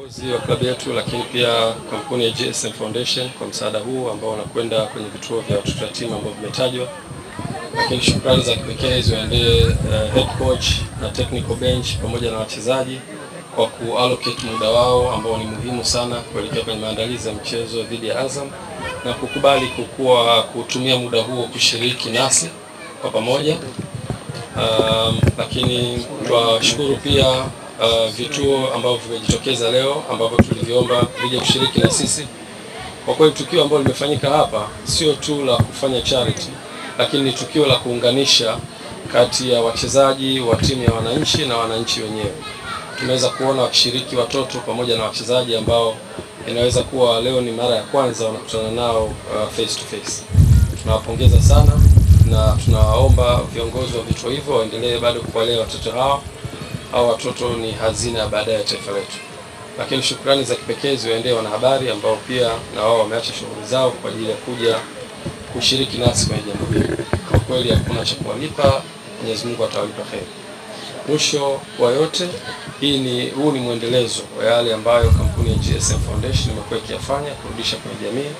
Uzi wa klabu yetu lakini pia kampuni ya GSM Foundation kwa msaada huu ambao unakwenda kwenye vituo vya watoto yatima ambao vimetajwa. Lakini shukrani za kipekee ziwaendee head coach na technical bench pamoja na wachezaji kwa kuallocate muda wao ambao ni muhimu sana kuelekea kwenye maandalizi ya mchezo dhidi ya Azam na kukubali kutumia muda huo kushiriki nasi kwa pamoja. Lakini tunashukuru pia vituo ambavyo vimejitokeza leo ambavyo tuliviomba vije kushiriki na sisi. Kwa kweli tukio ambalo limefanyika hapa sio tu la kufanya charity, lakini ni tukio la kuunganisha kati ya wachezaji wa timu ya wananchi na wananchi wenyewe. Tumeweza kuona wakishiriki watoto pamoja na wachezaji ambao inaweza kuwa leo ni mara ya kwanza wanakutana nao face to face. Tunawapongeza sana na tunawaomba viongozi wa vituo hivyo waendelee bado kuwalea watoto hao. Hawa watoto ni hazina baada ya taifa letu. Lakini shukrani za kipekee ziwaendee wanahabari ambao pia na wao wameacha shughuli zao kwa ajili ya kuja kushiriki nasi kwenye jambo hili. Kwa kweli hakuna cha kuwalipa, Mwenyezi Mungu atawalipa heri. Mwisho wa yote, huu ni mwendelezo wa yale ambayo kampuni ya GSM Foundation imekuwa ikiyafanya kurudisha kwenye jamii,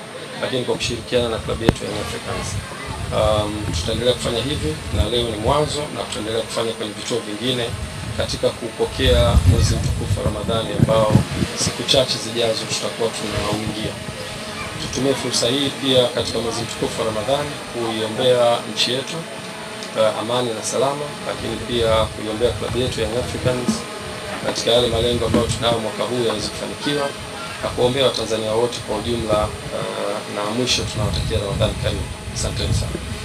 lakini kwa kushirikiana na klabu yetu ya Africans. Tutaendelea kufanya hivi na leo ni mwanzo na tutaendelea kufanya kwenye vituo vingine katika kupokea mwezi mtukufu wa Ramadhani ambao siku chache zijazo tutakuwa tunaoingia. Tutumie fursa hii pia katika mwezi mtukufu wa Ramadhani kuiombea nchi yetu amani na salama, lakini pia kuiombea klabu yetu ya Africans katika yale malengo ambayo tunayo mwaka huu yaweze kufanikiwa na kuombea Watanzania wote kwa ujumla, na mwisho tunawatakia Ramadhani karimu. Asante sana.